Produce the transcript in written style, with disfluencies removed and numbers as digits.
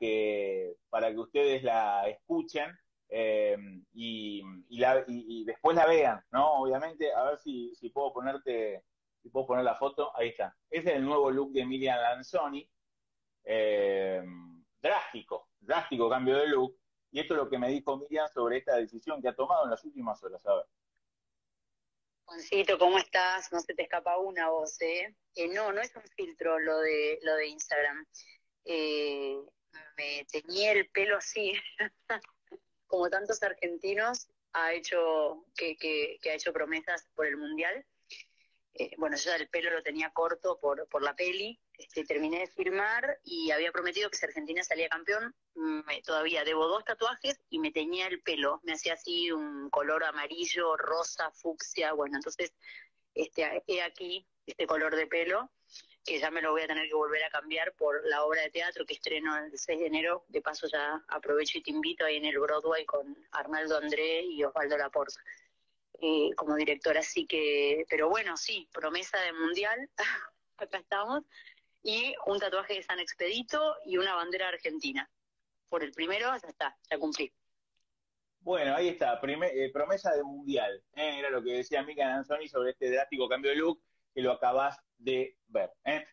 que para que ustedes la escuchen y después la vean, ¿no? Obviamente, a ver si puedo ponerte, si puedo poner la foto, ahí está. Ese es el nuevo look de Miriam Lanzoni, drástico cambio de look, y esto es lo que me dijo Miriam sobre esta decisión que ha tomado en las últimas horas, a ver. Juancito, ¿cómo estás? No se te escapa una voz, ¿eh? No es un filtro lo de Instagram. Me teñía el pelo así, como tantos argentinos que ha hecho promesas por el Mundial. Bueno, yo el pelo lo tenía corto por la peli. Terminé de firmar y había prometido que si Argentina salía campeón, todavía debo 2 tatuajes y me teñía el pelo. Me hacía así un color amarillo, rosa, fucsia. Bueno, entonces he aquí este color de pelo, que ya me lo voy a tener que volver a cambiar por la obra de teatro que estreno el 6 de enero. De paso ya aprovecho y te invito ahí en el Broadway con Arnaldo André y Osvaldo Laporte como director. Así que, pero bueno, sí, promesa de Mundial, acá estamos, y un tatuaje de San Expedito y una bandera argentina. Por el primero ya está, ya cumplí. Bueno, ahí está, promesa de Mundial. Era lo que decía Mica Lanzoni sobre este drástico cambio de look que lo acabas de ver.